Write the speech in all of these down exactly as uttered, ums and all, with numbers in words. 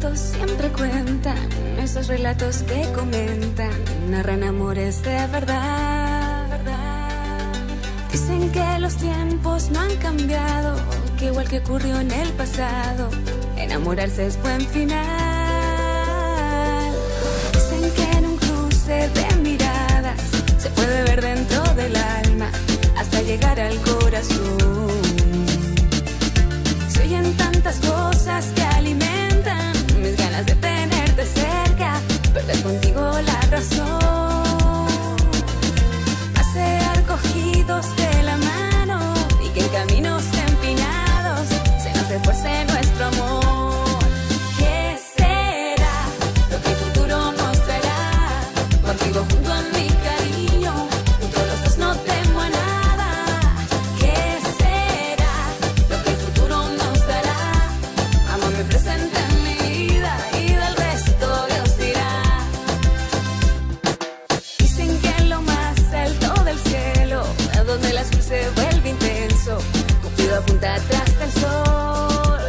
cuentos siempre cuentan, esos relatos que comentan, narran amores de verdad, verdad. Dicen que los tiempos no han cambiado, que igual que ocurrió en el pasado, enamorarse es buen final. Dicen que en un cruce de miradas se puede ver dentro del alma hasta llegar al corazón. Se oyen tantas cosas que alimentan mis ganas de tenerte cerca, perder contigo la razón. Pasear cogidos de la mano y que en caminos empinados se nos refuerce nuestro amor. ¿Qué será lo que el futuro nos traerá? Contigo junto a mi cariño, juntos los dos no temo a nada. Donde el azul se vuelve intenso, Cupido apunta atrás del sol.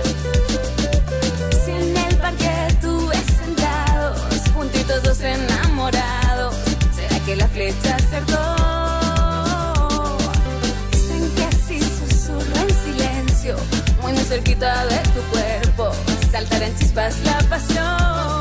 Si en el parque tú ves sentados, juntitos dos enamorados, ¿será que la flecha acertó? Dicen que así susurra en silencio, muy muy cerquita de tu cuerpo, saltarán chispas la pasión.